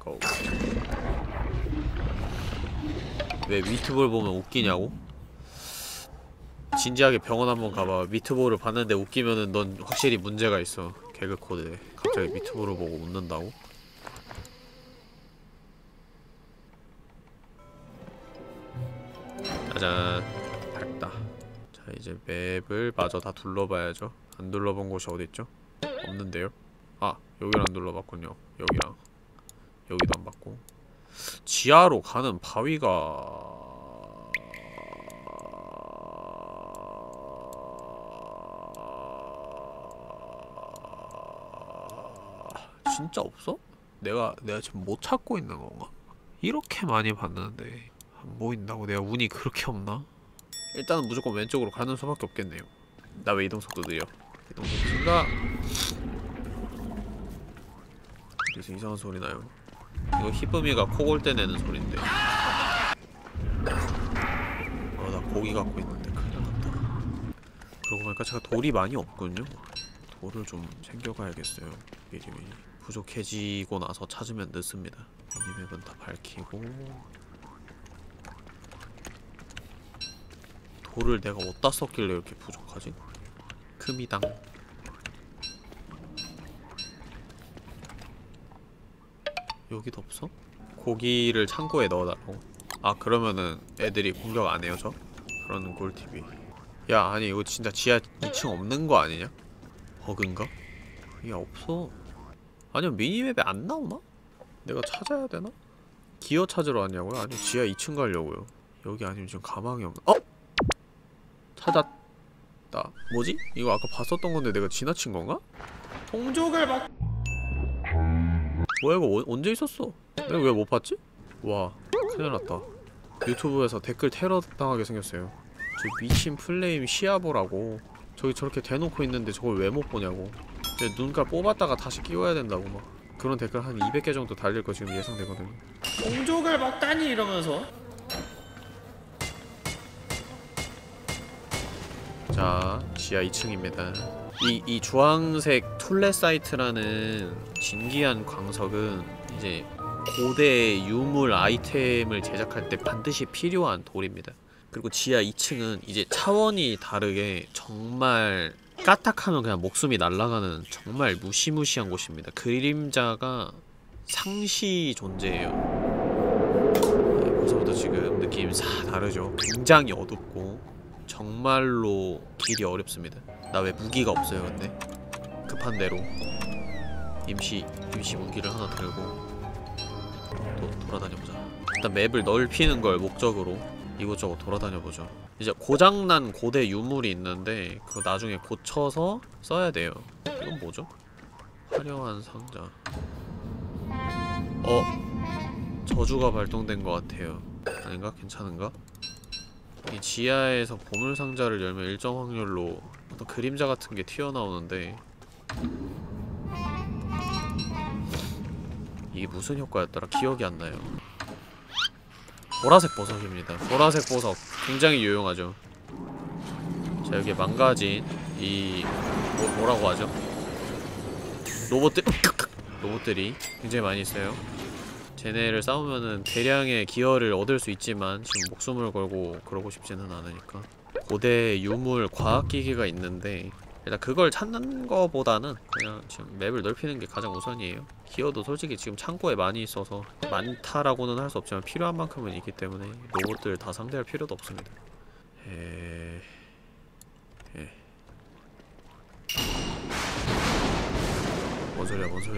고. 왜 위트볼 보면 웃기냐고? 진지하게 병원 한번 가봐. 위트볼을 봤는데 웃기면은 넌 확실히 문제가 있어. 개그 코드에. 갑자기 위트볼을 보고 웃는다고? 짜잔. 밝다. 자 이제 맵을 마저 다 둘러봐야죠. 안 둘러본 곳이 어딨죠? 없는데요? 아! 여기를 안 둘러봤군요. 여기랑 여기도 안 봤고 지하로 가는 바위가... 진짜 없어? 내가 지금 못 찾고 있는 건가? 이렇게 많이 봤는데 안 보인다고? 내가 운이 그렇게 없나? 일단은 무조건 왼쪽으로 가는 수밖에 없겠네요. 나 왜 이동속도 느려? 이동속도가 무슨 이상한 소리 나요? 이거 히쁨이가 코골때 내는 소린데. 나 고기 갖고 있는데 큰일났다. 그러고 보니까 제가 돌이 많이 없군요. 돌을 좀 챙겨가야겠어요. 미리미리 부족해지고 나서 찾으면 늦습니다. 이 맵은 다 밝히고 돌을 내가 어디다 썼길래 이렇게 부족하지? 금이당. 여기도 없어? 고기를 창고에 넣어달라고? 아 그러면은 애들이 공격 안 해요 저? 그런 꿀팁이. 야 아니 이거 진짜 지하 2층 없는 거 아니냐? 버그인가? 야 없어. 아니면 미니맵에 안 나오나? 내가 찾아야 되나? 기어 찾으러 왔냐고요? 아니면 지하 2층 가려고요. 여기 아니면 지금 가망이 없나? 어? 찾았다. 뭐지? 이거 아까 봤었던 건데 내가 지나친 건가? 동족을 막. 뭐야 이거 언제 있었어? 내가 왜 못 봤지? 와 큰일 났다. 유튜브에서 댓글 테러 당하게 생겼어요. 저 미친 플레임 시아보라고. 저기 저렇게 대놓고 있는데 저걸 왜 못 보냐고. 눈깔 뽑았다가 다시 끼워야 된다고 막 그런 댓글 한 200개 정도 달릴 거 지금 예상되거든요. 동족을 막다니 이러면서. 자, 지하 2층입니다. 이 주황색 툴레사이트라는 진귀한 광석은 이제 고대 유물 아이템을 제작할 때 반드시 필요한 돌입니다. 그리고 지하 2층은 이제 차원이 다르게 정말 까딱하면 그냥 목숨이 날아가는 정말 무시무시한 곳입니다. 그림자가 상시 존재해요. 네, 벌써부터 지금 느낌이 싹 다르죠. 굉장히 어둡고 정말로 길이 어렵습니다. 나 왜 무기가 없어요 근데? 급한 대로 임시 무기를 하나 들고 또 돌아다녀보자. 일단 맵을 넓히는 걸 목적으로 이곳저곳 돌아다녀보죠. 이제 고장난 고대 유물이 있는데 그거 나중에 고쳐서 써야 돼요. 이건 뭐죠? 화려한 상자. 어? 저주가 발동된 것 같아요. 아닌가? 괜찮은가? 이 지하에서 보물상자를 열면 일정 확률로 어떤 그림자 같은 게 튀어나오는데 이게 무슨 효과였더라? 기억이 안 나요. 보라색 보석입니다. 보라색 보석 굉장히 유용하죠. 자 여기에 망가진 이... 뭐라고 하죠? 로봇들이 굉장히 많이 있어요. 쟤네를 싸우면은 대량의 기어를 얻을 수 있지만 지금 목숨을 걸고 그러고 싶지는 않으니까 고대 유물 과학기기가 있는데 일단 그걸 찾는 거보다는 그냥 지금 맵을 넓히는 게 가장 우선이에요. 기어도 솔직히 지금 창고에 많이 있어서 많다라고는 할 수 없지만 필요한 만큼은 있기 때문에 로봇들 다 상대할 필요도 없습니다.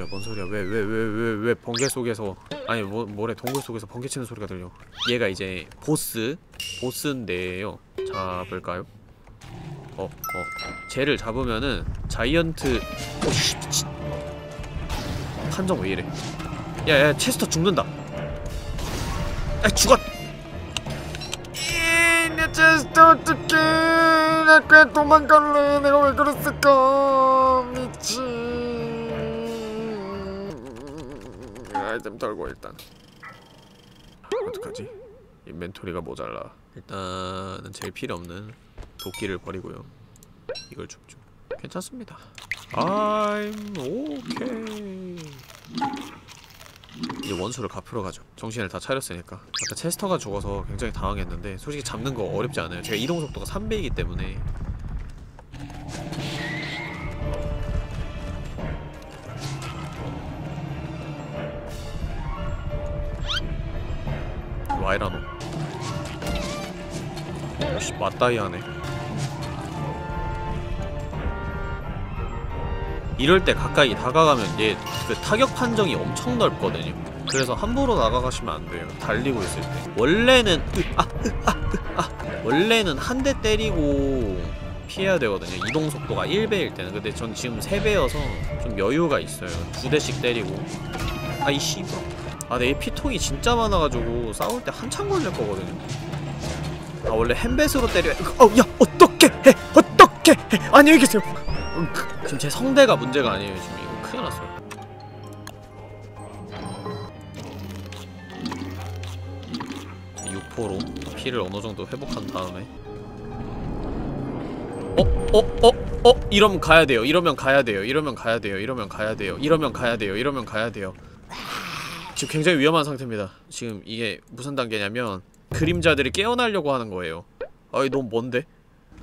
뭔 소리야 왜 번개 속에서 아니 뭐래 동굴 속에서 번개 치는 소리가 들려. 얘가 이제 보스인데요. 잡을까요? 쟤를 잡으면은 자이언트 판정 왜 이래. 야야 체스터 죽는다. 아 죽었. 진짜 어떡해. 나 그냥 도망갈래. 내가 왜 그랬을까. 미친. 아이템 털고 일단. 어떡하지? 인벤토리가 모자라. 일단은 제일 필요 없는 도끼를 버리고요. 이걸 줍죠. 괜찮습니다. I'm okay. 이제 원수를 갚으러 가죠. 정신을 다 차렸으니까. 아까 체스터가 죽어서 굉장히 당황했는데 솔직히 잡는 거 어렵지 않아요. 제가 이동 속도가 3배이기 때문에. 와이라노. 역시 맞다이 하네. 이럴 때 가까이 다가가면 얘 그 타격 판정이 엄청 넓거든요. 그래서 함부로 나가가시면 안 돼요. 달리고 있을 때. 원래는 원래는 한 대 때리고 피해야 되거든요. 이동 속도가 1배일 때는. 근데 전 지금 3배여서 좀 여유가 있어요. 2대씩 때리고. 아이 씨발. 아 내 피통이 진짜 많아가지고 싸울 때 한참 걸릴 거거든요. 아 원래 햄뱃으로 때려야. 어 야 어떻게 해? 어떻게 해? 안녕히 계세요. 지금 제 성대가 문제가 아니에요. 지금 이거 큰일 났어요. 육포로 피를 어느 정도 회복한 다음에 이러면 가야 돼요. 이러면 가야 돼요. 이러면 가야 돼요. 이러면 가야 돼요. 이러면 가야 돼요. 이러면 가야 돼요. 지금 굉장히 위험한 상태입니다. 지금 이게 무슨 단계냐면 그림자들이 깨어나려고 하는 거예요. 아이 넌 뭔데?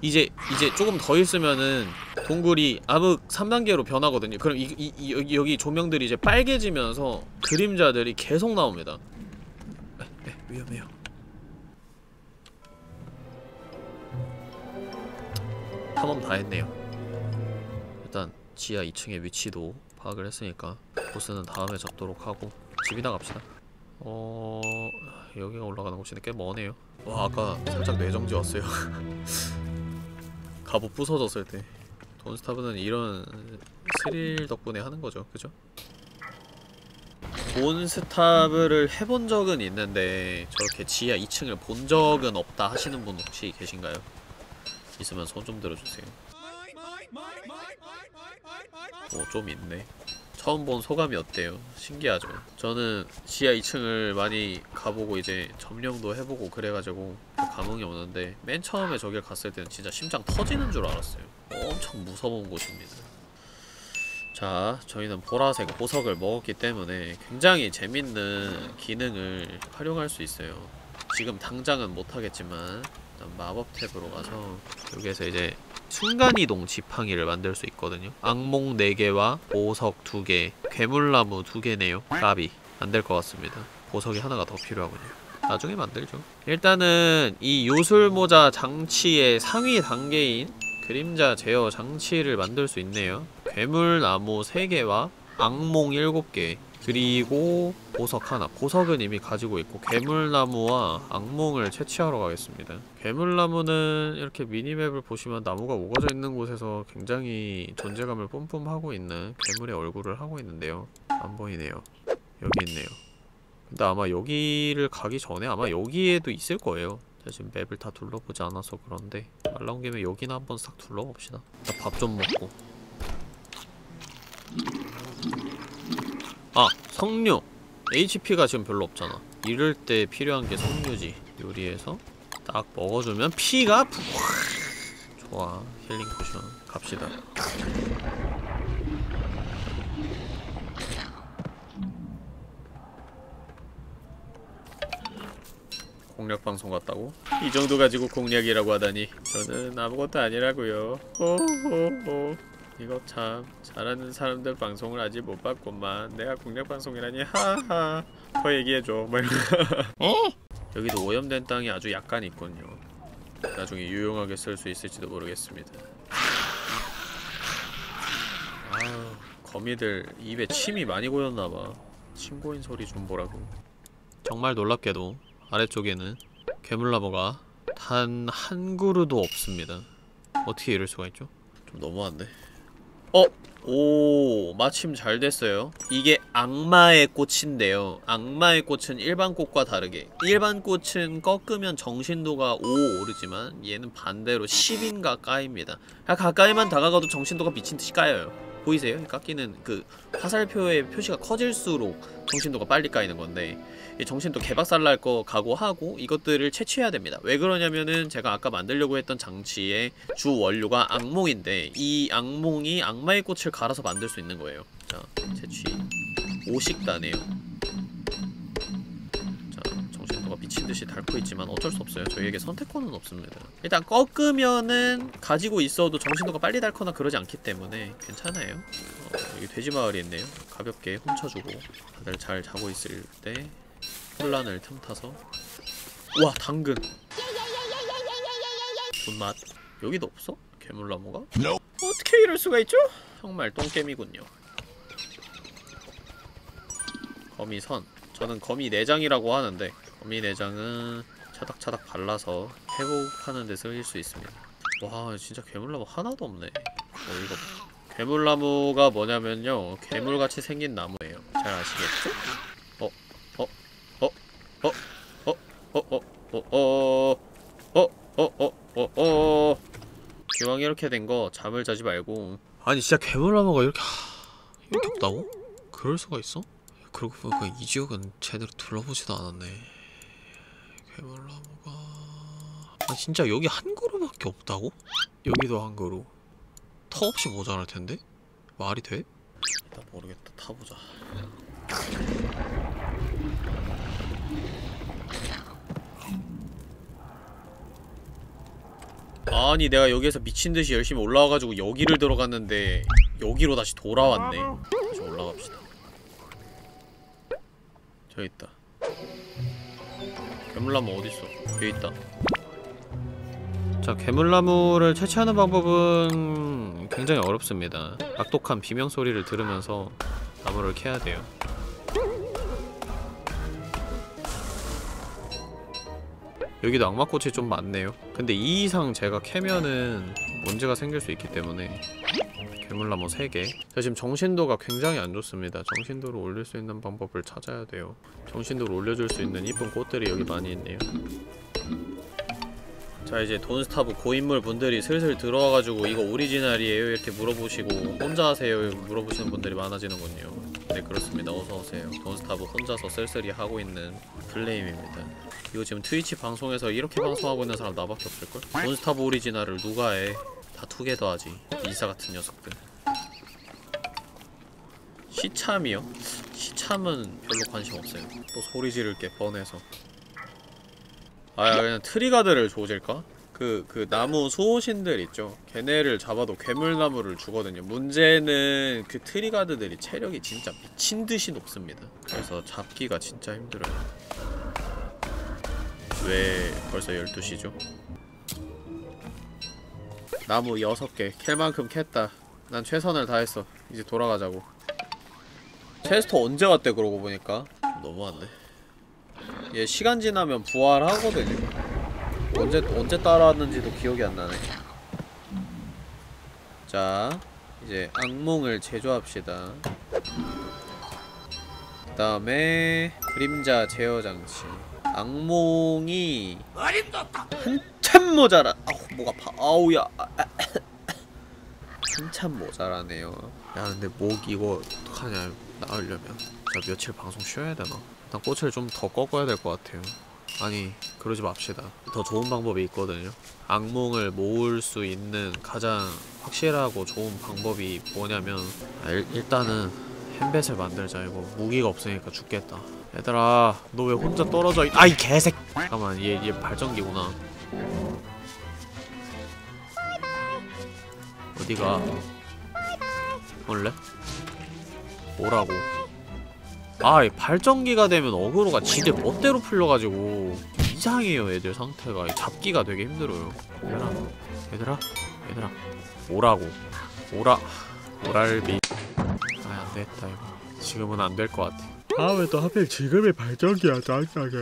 이제 조금 더 있으면은 동굴이 암흑 3단계로 변하거든요. 그럼 여기 조명들이 이제 빨개지면서 그림자들이 계속 나옵니다. 에, 위험해요. 탐험 다 했네요. 일단 지하 2층의 위치도 파악을 했으니까 보스는 다음에 잡도록 하고 집이나 갑시다. 여기가 올라가는 곳인데 꽤 머네요. 와 아까 살짝 뇌정지 왔어요. 갑옷 부서졌을 때. 돈스타브는 이런 스릴 덕분에 하는 거죠, 그죠? 돈스타브를 해본 적은 있는데 저렇게 지하 2층을 본 적은 없다 하시는 분 혹시 계신가요? 있으면 손 좀 들어주세요. 오, 좀 있네. 처음 본 소감이 어때요? 신기하죠? 저는 지하 2층을 많이 가보고 이제 점령도 해보고 그래가지고 감흥이 오는데 맨 처음에 저길 갔을 때는 진짜 심장 터지는 줄 알았어요. 엄청 무서운 곳입니다. 자, 저희는 보라색 보석을 먹었기 때문에 굉장히 재밌는 기능을 활용할 수 있어요. 지금 당장은 못하겠지만 일단 마법 탭으로 가서 여기에서 이제 순간이동 지팡이를 만들 수 있거든요. 악몽 4개와 보석 2개, 괴물나무 2개네요. 까비. 안 될 것 같습니다. 보석이 하나가 더 필요하군요. 나중에 만들죠. 일단은 이 요술모자 장치의 상위 단계인 그림자 제어 장치를 만들 수 있네요. 괴물나무 3개와 악몽 7개, 그리고 보석 하나. 보석은 이미 가지고 있고 괴물나무와 악몽을 채취하러 가겠습니다. 괴물나무는 이렇게 미니맵을 보시면 나무가 우거져 있는 곳에서 굉장히 존재감을 뿜뿜하고 있는 괴물의 얼굴을 하고 있는데요. 안 보이네요. 여기 있네요. 근데 아마 여기를 가기 전에 아마 여기에도 있을 거예요. 제가 지금 맵을 다 둘러보지 않아서 그런데 말 나온 김에 여기나 한번 싹 둘러봅시다. 밥 좀 먹고. 아! 석류! HP가 지금 별로 없잖아. 이럴 때 필요한 게 석류지. 요리해서 딱 먹어주면 피가 푹! 좋아. 힐링 포션. 갑시다. 공략방송 같다고? 이 정도 가지고 공략이라고 하다니. 저는 아무것도 아니라고요. 호호호. 이거 참 잘하는 사람들 방송을 아직 못 봤구만. 내가 공략 방송이라니. 하하. 더 얘기해줘. 여기도 오염된 땅이 아주 약간 있군요. 나중에 유용하게 쓸 수 있을지도 모르겠습니다. 아유, 거미들 입에 침이 많이 고였나봐. 침 고인 소리 좀 보라고. 정말 놀랍게도 아래쪽에는 괴물나무가 단 한 그루도 없습니다. 어떻게 이럴 수가 있죠? 좀 너무한데? 어? 오, 마침 잘 됐어요. 이게 악마의 꽃인데요. 악마의 꽃은 일반 꽃과 다르게 일반 꽃은 꺾으면 정신도가 5 오르지만 얘는 반대로 10인가 까입니다. 가까이만 다가가도 정신도가 미친듯이 까여요. 보이세요? 깎이는 그 화살표의 표시가 커질수록 정신도가 빨리 까이는 건데 정신도 개박살 날 거 각오하고 이것들을 채취해야 됩니다. 왜 그러냐면은 제가 아까 만들려고 했던 장치의 주 원료가 악몽인데 이 악몽이 악마의 꽃을 갈아서 만들 수 있는 거예요. 자, 채취 5씩 따네요. 자, 정신도가 미친듯이 닳고 있지만 어쩔 수 없어요. 저희에게 선택권은 없습니다. 일단 꺾으면은 가지고 있어도 정신도가 빨리 닳거나 그러지 않기 때문에 괜찮아요. 여기 돼지마을이 있네요. 가볍게 훔쳐주고 다들 잘 자고 있을 때 혼란을 틈타서. 와, 당근 존맛. 여기도 없어? 괴물나무가? No. 어떻게 이럴 수가 있죠? 정말 똥겜이군요. 거미선. 저는 거미 내장이라고 하는데 거미 내장은 차닥차닥 발라서 회복하는 데 쓰일 수 있습니다. 와, 진짜 괴물나무 하나도 없네. 어이가 없네. 괴물나무가 뭐냐면요, 괴물같이 생긴 나무예요. 잘 아시겠죠? 기왕 이렇게 된 거 잠을 자지 말고. 아니 진짜 괴물나무가 이렇게 이렇게 없다고? 그럴 수가 있어? 그러고 보니까 이 지역은 제대로 둘러보지도 않았네. 괴물나무가... 아 진짜 여기 한 그루밖에 없다고? 여기도 한 그루. 터없이 모자랄 텐데? 말이 돼? 일단 모르겠다. 타보자. 아니 내가 여기에서 미친듯이 열심히 올라와가지고 여기를 들어갔는데 여기로 다시 돌아왔네. 다시 올라갑시다. 저기 있다. 괴물나무 어딨어? 여기 있다. 자, 괴물나무를 채취하는 방법은 굉장히 어렵습니다. 악독한 비명소리를 들으면서 나무를 캐야 돼요. 여기도 악마꽃이 좀 많네요. 근데 이 이상 제가 캐면은 문제가 생길 수 있기 때문에 괴물나무 3개. 저 지금 정신도가 굉장히 안 좋습니다. 정신도를 올릴 수 있는 방법을 찾아야 돼요. 정신도를 올려줄 수 있는 이쁜 꽃들이 여기 많이 있네요. 자, 이제 돈스타브 고인물 분들이 슬슬 들어와가지고 이거 오리지널이에요 이렇게 물어보시고 혼자 하세요 물어보시는 분들이 많아지는군요. 네, 그렇습니다. 어서오세요. 돈스타브 혼자서 쓸쓸히 하고 있는 플레임입니다. 이거 지금 트위치 방송에서 이렇게 방송하고 있는 사람 나밖에 없을걸? 돈스타브 오리지널을 누가 해? 다 투게더 하지. 인싸같은 녀석들. 시참이요? 시참은 별로 관심 없어요. 또 소리 지를 게 뻔해서. 아, 그냥 트리가드를 조질까? 그 나무 수호신들 있죠? 걔네를 잡아도 괴물나무를 주거든요. 문제는 그 트리가드들이 체력이 진짜 미친듯이 높습니다. 그래서 잡기가 진짜 힘들어요. 왜 벌써 12시죠? 나무 6개 캘 만큼 캤다. 난 최선을 다했어. 이제 돌아가자고. 체스터 언제 왔대 그러고 보니까? 너무한데? 얘 시간 지나면 부활하거든요. 언제 따라왔는지도 기억이 안 나네. 자, 이제 악몽을 제조합시다. 그 다음에 그림자 제어 장치. 악몽이 한참 모자라. 아우, 목 아파. 아우야. 한참 모자라네요. 야, 근데 목 이거 어떡하냐, 나으려면. 자, 며칠 방송 쉬어야 되나? 일단 꽃을 좀 더 꺾어야 될 것 같아요. 아니, 그러지 맙시다. 더 좋은 방법이 있거든요. 악몽을 모을 수 있는 가장 확실하고 좋은 방법이 뭐냐면, 일단은 햄뱃을 만들자. 이거 무기가 없으니까 죽겠다. 얘들아, 너 왜 혼자 떨어져 있... 아이 개새끼! 잠깐만, 얘 발전기구나. 어디가? 원래? 뭐라고? 아이, 발전기가 되면 어그로가 지들 멋대로 풀려가지고 이상해요. 애들 상태가 잡기가 되게 힘들어요. 얘들아 오라고. 오랄비. 아, 안됐다. 이거 지금은 안될 것 같아. 아, 왜 또 하필 지금이 발전기야. 짠짜게.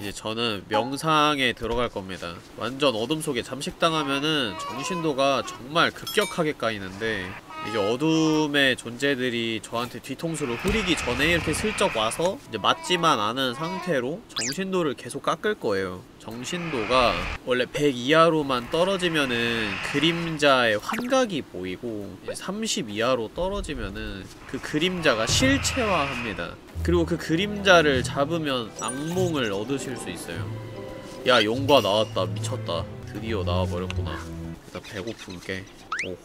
이제 저는 명상에 들어갈 겁니다. 완전 어둠 속에 잠식당하면은 정신도가 정말 급격하게 까이는데 이제 어둠의 존재들이 저한테 뒤통수를 후리기 전에 이렇게 슬쩍 와서 이제 맞지만 않은 상태로 정신도를 계속 깎을 거예요. 정신도가 원래 100 이하로만 떨어지면은 그림자의 환각이 보이고 30 이하로 떨어지면은 그 그림자가 실체화합니다. 그리고 그 그림자를 잡으면 악몽을 얻으실 수 있어요. 야, 용과 나왔다. 미쳤다. 드디어 나와버렸구나. 일단 배고픈게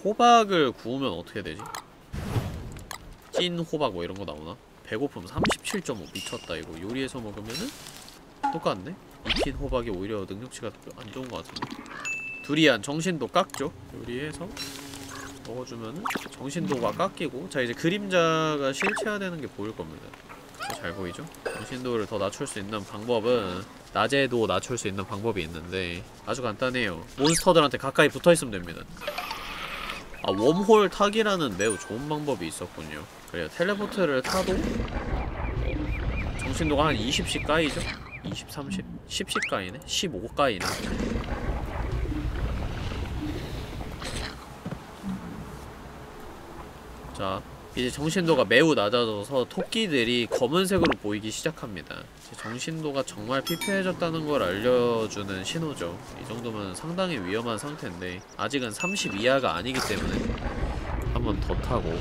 호박을 구우면 어떻게 되지? 찐 호박 뭐 이런거 나오나? 배고픔 37.5 미쳤다. 이거 요리해서 먹으면은 똑같네? 익힌 호박이 오히려 능력치가 안좋은 것 같은데. 두리안 정신도 깎죠? 요리해서 먹어주면은 정신도가 깎이고, 자 이제 그림자가 실체화되는게 보일겁니다. 잘 보이죠? 정신도를 더 낮출 수 있는 방법은 낮에도 낮출 수 있는 방법이 있는데 아주 간단해요. 몬스터들한테 가까이 붙어있으면 됩니다. 아, 웜홀 타기라는 매우 좋은 방법이 있었군요. 그래요. 텔레포트를 타도 정신도가 한 20씩 까이죠? 20, 30, 10씩 까이네? 15 까이네. 자, 이제 정신도가 매우 낮아져서 토끼들이 검은색으로 보이기 시작합니다. 이제 정신도가 정말 피폐해졌다는 걸 알려주는 신호죠. 이 정도면 상당히 위험한 상태인데 아직은 30 이하가 아니기 때문에 한 번 더 타고,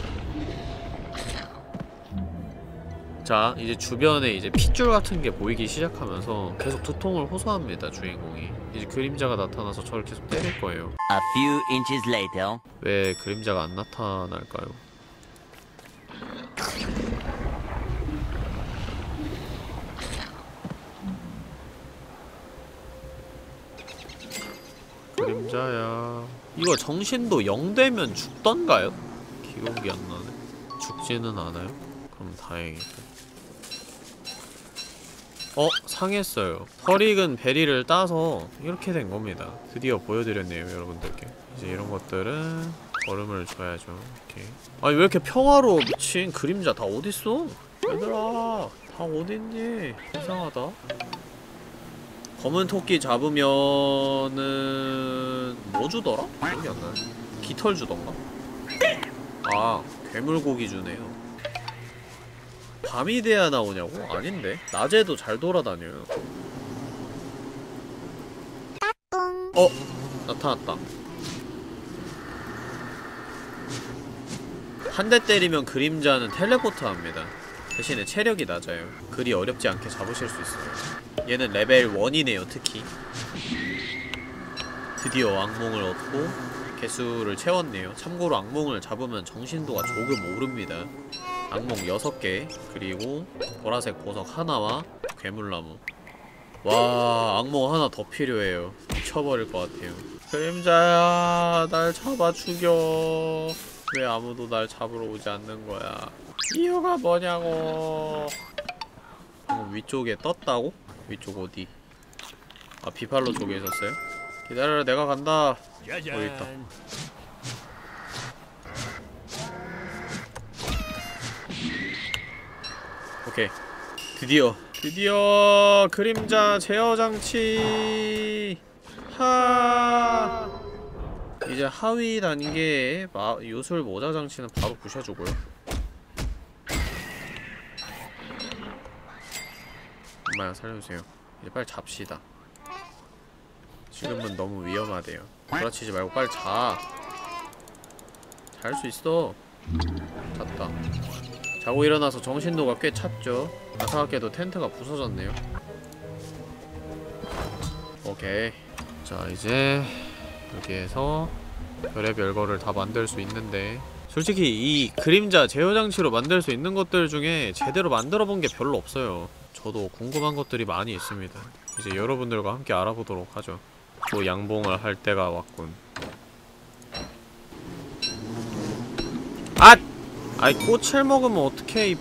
자 이제 주변에 이제 핏줄 같은 게 보이기 시작하면서 계속 두통을 호소합니다. 주인공이 이제 그림자가 나타나서 저를 계속 때릴 거예요. A few inches later. 왜 그림자가 안 나타날까요? 그림자야. 이거 정신도 0되면 죽던가요? 기억이 안 나네. 죽지는 않아요? 그럼 다행이다. 어? 상했어요. 털 익은 베리를 따서 이렇게 된 겁니다. 드디어 보여드렸네요, 여러분들께. 이제 이런 것들은 얼음을 줘야죠. 오케이. 아니 왜 이렇게 평화로워? 미친 그림자 다 어딨어? 얘들아 다 어딨니? 이상하다. 검은 토끼 잡으면은 뭐 주더라? 기억이 안 나네. 깃털 주던가? 아, 괴물고기 주네요. 밤이 돼야 나오냐고? 아닌데? 낮에도 잘 돌아다녀요. 어! 나타났다. 한 대 때리면 그림자는 텔레포트합니다. 대신에 체력이 낮아요. 그리 어렵지 않게 잡으실 수 있어요. 얘는 레벨 1이네요, 특히. 드디어 악몽을 얻고 개수를 채웠네요. 참고로 악몽을 잡으면 정신도가 조금 오릅니다. 악몽 6개, 그리고 보라색 보석 하나와 괴물나무. 와, 악몽 하나 더 필요해요. 미쳐버릴 것 같아요. 그림자야, 날 잡아 죽여. 왜 아무도 날 잡으러 오지 않는 거야? 이유가 뭐냐고. 위쪽에 떴다고? 위쪽 어디? 아, 비팔로 쪽에 있었어요? 기다려라, 내가 간다. 여기 있다. 오케이. 드디어 그림자 제어 장치. 하. 이제 하위 단계의 요술 모자 장치는 바로 부셔주고요. 엄마야 살려주세요. 이제 빨리 잡시다. 지금은 너무 위험하대요. 돌아치지 말고 빨리 자. 잘 수 있어. 잤다. 자고 일어나서 정신도가 꽤 찼죠. 아사하게도 텐트가 부서졌네요. 오케이. 자 이제 여기에서 별의별 거를 다 만들 수 있는데, 솔직히 이 그림자 제어장치로 만들 수 있는 것들 중에 제대로 만들어본 게 별로 없어요. 저도 궁금한 것들이 많이 있습니다. 이제 여러분들과 함께 알아보도록 하죠. 또 양봉을 할 때가 왔군. 앗! 아이, 꽃을 먹으면 어떡해, 이.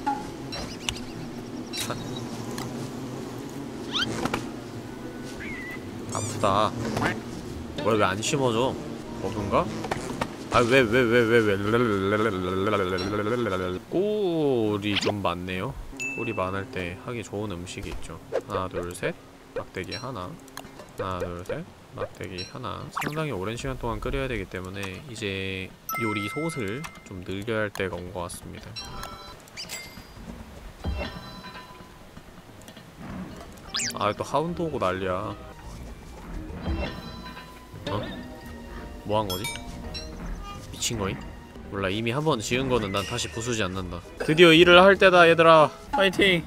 아프다. 뭐야, 왜 안 심어져? 버그인가? 아, 왜. 꿀이 좀 많네요. 꿀이 많을 때 하기 좋은 음식이 있죠. 하나, 둘, 셋. 막대기 하나. 하나 둘셋 막대기 하나. 상당히 오랜 시간 동안 끓여야 되기 때문에 이제 요리 솥을 좀 늘려야 할 때가 온 것 같습니다. 아, 또 하운드 오고 난리야. 어? 뭐 한 거지? 미친 거임? 몰라, 이미 한번 지은 거는 난 다시 부수지 않는다. 드디어 일을 할 때다, 얘들아. 파이팅!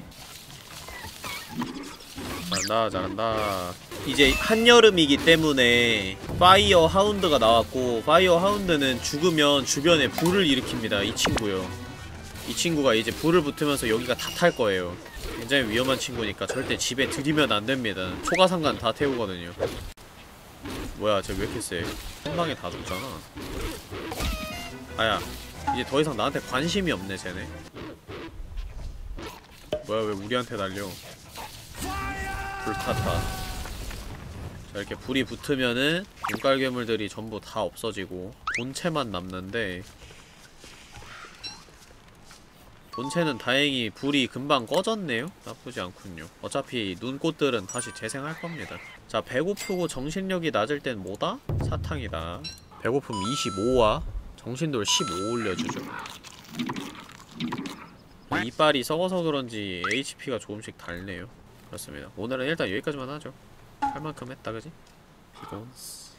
잘한다, 잘한다. 이제 한여름이기 때문에 파이어 하운드가 나왔고, 파이어 하운드는 죽으면 주변에 불을 일으킵니다. 이 친구요. 이 친구가 이제 불을 붙으면서 여기가 다 탈 거예요. 굉장히 위험한 친구니까 절대 집에 들이면 안 됩니다. 초가상간 다 태우거든요. 뭐야, 쟤 왜 이렇게 세? 한 방에 다 죽잖아. 아야, 이제 더 이상 나한테 관심이 없네, 쟤네. 뭐야, 왜 우리한테 날려? 불탔다. 이렇게 불이 붙으면은 눈깔괴물들이 전부 다 없어지고 본체만 남는데, 본체는 다행히 불이 금방 꺼졌네요? 나쁘지 않군요. 어차피 눈꽃들은 다시 재생할 겁니다. 자, 배고프고 정신력이 낮을 땐 뭐다? 사탕이다. 배고픔 25와 정신돌 15 올려주죠. 이빨이 썩어서 그런지 HP가 조금씩 달네요. 그렇습니다. 오늘은 일단 여기까지만 하죠. 할 만큼 했다, 그지? 비곤스.